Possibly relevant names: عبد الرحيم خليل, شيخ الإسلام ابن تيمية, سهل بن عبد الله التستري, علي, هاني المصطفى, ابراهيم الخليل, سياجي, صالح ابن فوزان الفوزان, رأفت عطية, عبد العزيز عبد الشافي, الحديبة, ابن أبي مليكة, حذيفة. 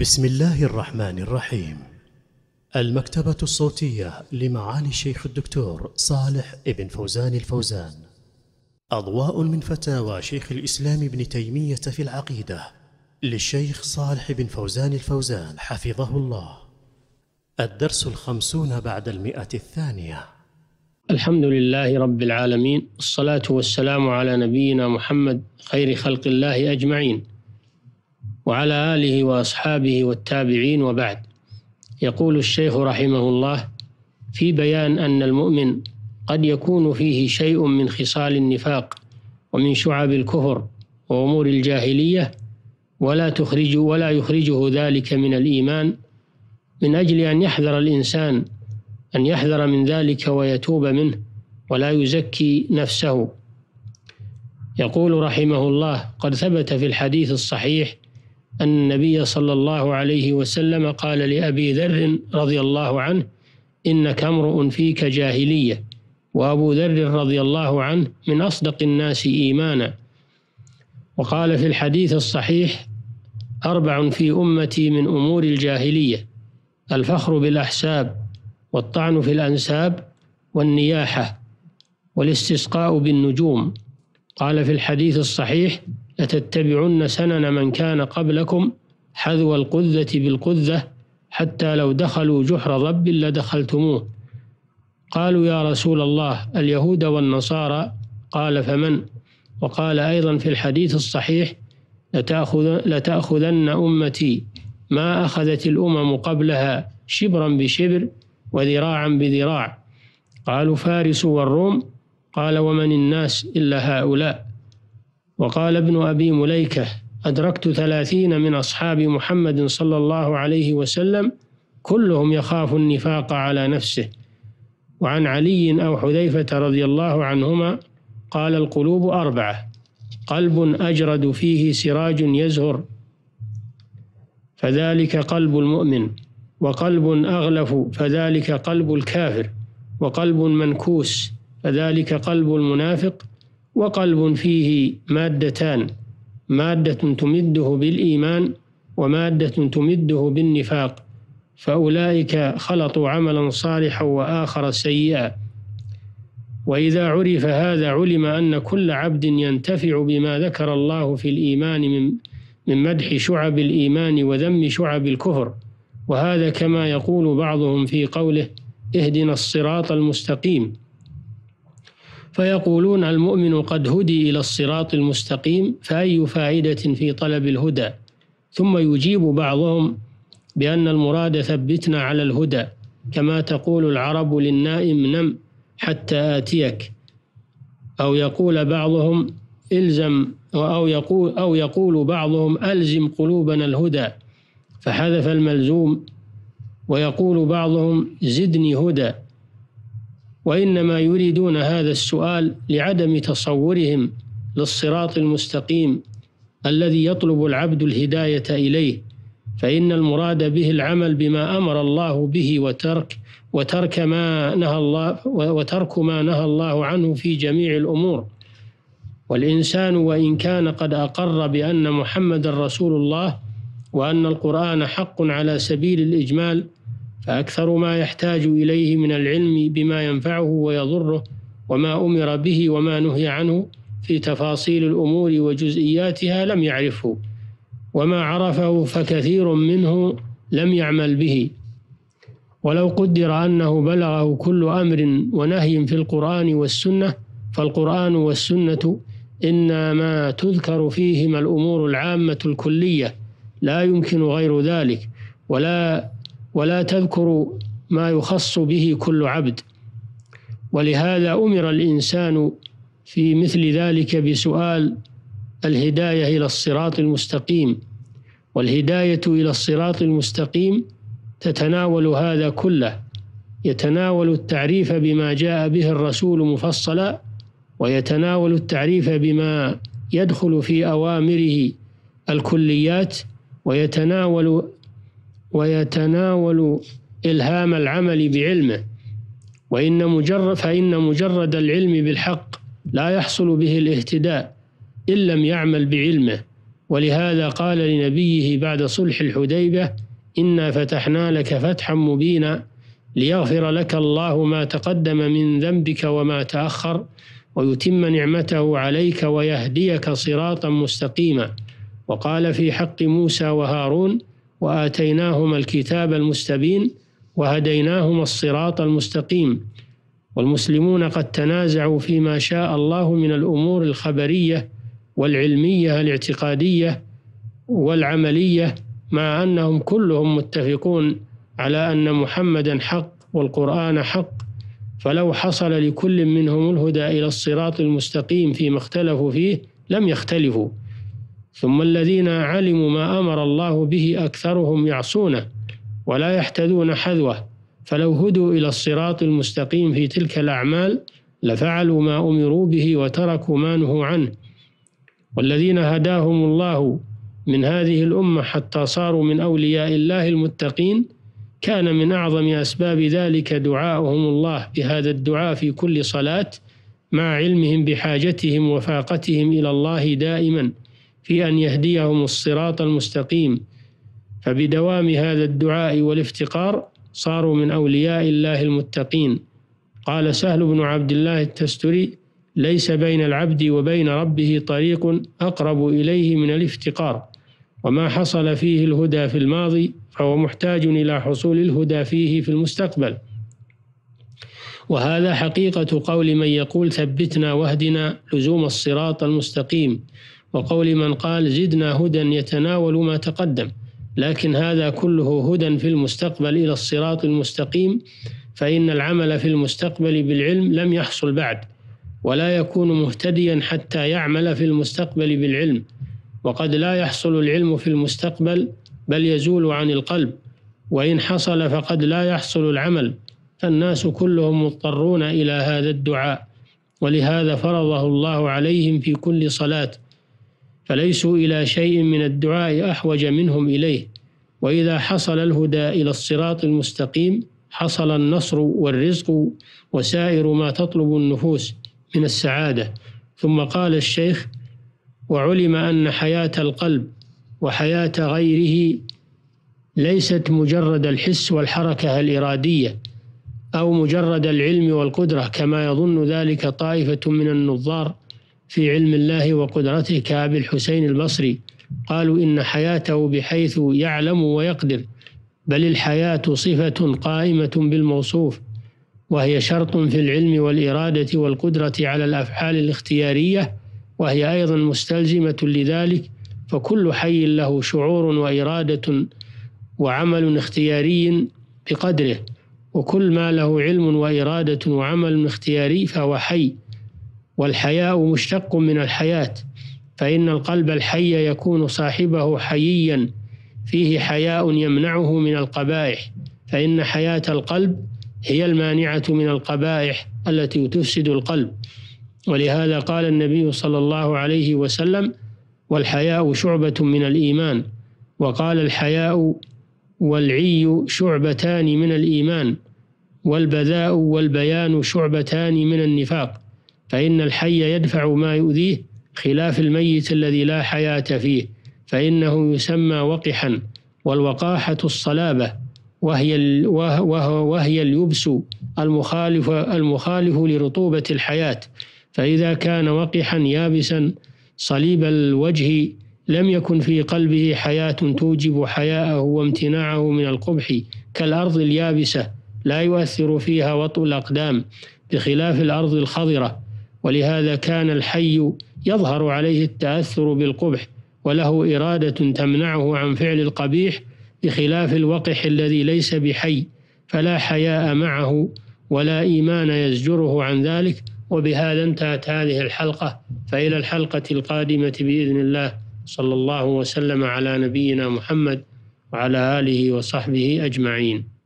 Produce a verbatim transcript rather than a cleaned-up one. بسم الله الرحمن الرحيم. المكتبة الصوتية لمعالي الشيخ الدكتور صالح ابن فوزان الفوزان. أضواء من فتاوى شيخ الإسلام ابن تيمية في العقيدة للشيخ صالح ابن فوزان الفوزان حفظه الله. الدرس الخمسون بعد المئة الثانية. الحمد لله رب العالمين، الصلاة والسلام على نبينا محمد خير خلق الله أجمعين وعلى آله وأصحابه والتابعين، وبعد. يقول الشيخ رحمه الله في بيان أن المؤمن قد يكون فيه شيء من خصال النفاق ومن شعب الكفر وأمور الجاهلية، ولا تخرج ولا يخرجه ذلك من الإيمان، من أجل أن يحذر الإنسان أن يحذر من ذلك ويتوب منه ولا يزكي نفسه. يقول رحمه الله: قد ثبت في الحديث الصحيح أن النبي صلى الله عليه وسلم قال لأبي ذر رضي الله عنه: إنك امرؤ فيك جاهلية. وأبو ذر رضي الله عنه من أصدق الناس إيمانا. وقال في الحديث الصحيح: أربع في أمتي من أمور الجاهلية: الفخر بالأحساب، والطعن في الأنساب، والنياحة، والاستسقاء بالنجوم. قال في الحديث الصحيح: لتتبعن سنن من كان قبلكم حذو القذة بالقذة، حتى لو دخلوا جحر ضب لدخلتموه. قالوا: يا رسول الله، اليهود والنصارى؟ قال: فمن؟ وقال أيضا في الحديث الصحيح: لتأخذن أمتي ما أخذت الأمم قبلها شبرا بشبر وذراعا بذراع. قالوا: فارس والروم؟ قال: ومن الناس إلا هؤلاء. وقال ابن أبي مليكة: أدركت ثلاثين من أصحاب محمد صلى الله عليه وسلم كلهم يخاف النفاق على نفسه. وعن علي أو حذيفة رضي الله عنهما قال: القلوب أربعة: قلب أجرد فيه سراج يزهر، فذلك قلب المؤمن، وقلب أغلف، فذلك قلب الكافر، وقلب منكوس، فذلك قلب المنافق، وقلب فيه مادتان: مادة تمده بالإيمان، ومادة تمده بالنفاق، فأولئك خلطوا عملا صالحا وآخر سيئا. وإذا عرف هذا علم أن كل عبد ينتفع بما ذكر الله في الإيمان من من مدح شعب الإيمان وذم شعب الكفر. وهذا كما يقول بعضهم في قوله: اهدنا الصراط المستقيم، فيقولون: المؤمن قد هدي إلى الصراط المستقيم، فأي فائدة في طلب الهدى؟ ثم يجيب بعضهم بأن المراد ثبتنا على الهدى، كما تقول العرب للنائم: نم حتى آتيك. أو يقول بعضهم: إلزم، أو يقول, أو يقول بعضهم: ألزم قلوبنا الهدى، فحذف الملزوم. ويقول بعضهم: زدني هدى. وإنما يريدون هذا السؤال لعدم تصورهم للصراط المستقيم الذي يطلب العبد الهداية إليه، فإن المراد به العمل بما أمر الله به، وترك وترك ما نهى الله وترك ما نهى الله عنه في جميع الأمور. والإنسان وإن كان قد أقر بأن محمد رسول الله وأن القرآن حق على سبيل الإجمال، فأكثر ما يحتاج إليه من العلم بما ينفعه ويضره، وما أمر به وما نهي عنه في تفاصيل الأمور وجزئياتها لم يعرفه، وما عرفه فكثير منه لم يعمل به. ولو قدر أنه بلغه كل أمر ونهي في القرآن والسنة، فالقرآن والسنة إنما تذكر فيهما الأمور العامة الكلية، لا يمكن غير ذلك، ولا ولا تذكر ما يخص به كل عبد. ولهذا أمر الإنسان في مثل ذلك بسؤال الهداية إلى الصراط المستقيم. والهداية إلى الصراط المستقيم تتناول هذا كله، يتناول التعريف بما جاء به الرسول مفصلا، ويتناول التعريف بما يدخل في أوامره الكليات، ويتناول ويتناول إلهام العمل بعلمه. وإن مجرد فإن مجرد العلم بالحق لا يحصل به الاهتداء إن لم يعمل بعلمه، ولهذا قال لنبيه بعد صلح الحديبة: إنا فتحنا لك فتحا مبينا ليغفر لك الله ما تقدم من ذنبك وما تأخر ويتم نعمته عليك ويهديك صراطا مستقيما. وقال في حق موسى وهارون: وآتيناهما الكتاب المستبين وهديناهما الصراط المستقيم. والمسلمون قد تنازعوا فيما شاء الله من الأمور الخبرية والعلمية الاعتقادية والعملية، مع أنهم كلهم متفقون على أن محمدا حق والقرآن حق. فلو حصل لكل منهم الهدى إلى الصراط المستقيم فيما اختلفوا فيه لم يختلفوا. ثم الذين علموا ما أمر الله به أكثرهم يعصونه ولا يحتذون حذوه، فلو هدوا إلى الصراط المستقيم في تلك الأعمال لفعلوا ما أمروا به وتركوا ما نهوا عنه. والذين هداهم الله من هذه الأمة حتى صاروا من أولياء الله المتقين، كان من أعظم أسباب ذلك دعاؤهم الله بهذا الدعاء في كل صلاة، مع علمهم بحاجتهم وفاقتهم إلى الله دائما في أن يهديهم الصراط المستقيم. فبدوام هذا الدعاء والافتقار صاروا من أولياء الله المتقين. قال سهل بن عبد الله التستري: ليس بين العبد وبين ربه طريق أقرب إليه من الافتقار، وما حصل فيه الهدى في الماضي فهو محتاج إلى حصول الهدى فيه في المستقبل. وهذا حقيقة قول من يقول ثبتنا واهدنا لزوم الصراط المستقيم، وقول من قال زدنا هدى يتناول ما تقدم، لكن هذا كله هدى في المستقبل إلى الصراط المستقيم، فإن العمل في المستقبل بالعلم لم يحصل بعد، ولا يكون مهتديا حتى يعمل في المستقبل بالعلم. وقد لا يحصل العلم في المستقبل بل يزول عن القلب، وإن حصل فقد لا يحصل العمل، فالناس كلهم مضطرون إلى هذا الدعاء، ولهذا فرضه الله عليهم في كل صلاة، فليسوا إلى شيء من الدعاء أحوج منهم إليه. وإذا حصل الهدى إلى الصراط المستقيم حصل النصر والرزق وسائر ما تطلب النفوس من السعادة. ثم قال الشيخ: وعلم أن حياة القلب وحياة غيره ليست مجرد الحس والحركة الإرادية أو مجرد العلم والقدرة كما يظن ذلك طائفة من النظار في علم الله وقدرته كأبي الحسين البصري، قالوا إن حياته بحيث يعلم ويقدر، بل الحياة صفة قائمة بالموصوف، وهي شرط في العلم والإرادة والقدرة على الأفعال الاختيارية، وهي أيضا مستلزمة لذلك، فكل حي له شعور وإرادة وعمل اختياري بقدره، وكل ما له علم وإرادة وعمل اختياري فهو حي. والحياء مشتق من الحياة، فإن القلب الحي يكون صاحبه حييا فيه حياء يمنعه من القبائح، فإن حياة القلب هي المانعة من القبائح التي تفسد القلب. ولهذا قال النبي صلى الله عليه وسلم: والحياء شعبة من الإيمان. وقال: الحياء والعي شعبتان من الإيمان، والبذاء والبيان شعبتان من النفاق، فإن الحي يدفع ما يؤذيه، خلاف الميت الذي لا حياة فيه فإنه يسمى وقحا. والوقاحة الصلابة، وهي, وهي اليبس المخالف, المخالف لرطوبة الحياة، فإذا كان وقحا يابسا صليب الوجه لم يكن في قلبه حياة توجب حياءه وامتناعه من القبح، كالأرض اليابسة لا يؤثر فيها وطء الأقدام بخلاف الأرض الخضرة. ولهذا كان الحي يظهر عليه التأثر بالقبح، وله إرادة تمنعه عن فعل القبيح، بخلاف الوقح الذي ليس بحي، فلا حياء معه ولا إيمان يزجره عن ذلك. وبهذا انتهت هذه الحلقة، فإلى الحلقة القادمة بإذن الله، صلى الله وسلم على نبينا محمد وعلى آله وصحبه أجمعين.